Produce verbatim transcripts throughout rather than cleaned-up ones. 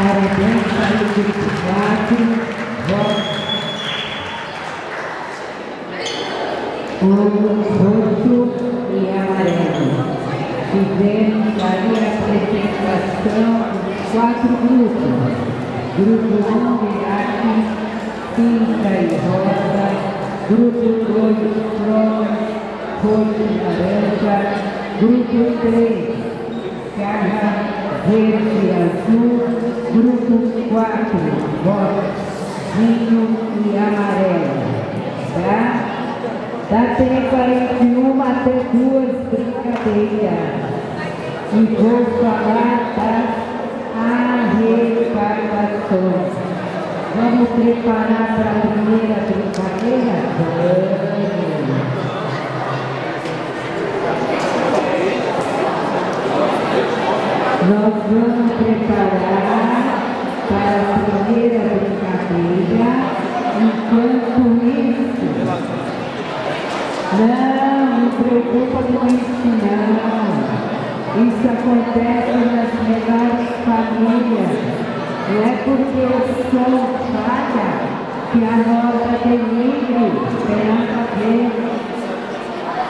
Parabéns para o vinte e quatro, roxo e amarelo. Fizemos aí a apresentação dos quatro grupos. Grupo um, Miraque, Cinta e Rosa. Grupo dois, Troca, Roxo e Laranja. Grupo três, Garra, Verde e Azul. Grupo quatro, Vox, Vinho e Amarelo, tá? Dá tempo aí de uma até duas brincadeiras. E vou falar das arrecadações. Vamos preparar para a primeira brincadeira? Vamos! Nós vamos preparar para a primeira brincadeira. Enquanto isso, não me preocupa com isso não. Isso acontece nas melhores famílias. Não é porque eu sou falha que a nossa delírio tem nada a ver.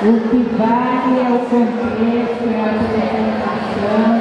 O que vale é o contexto, é a apresentação,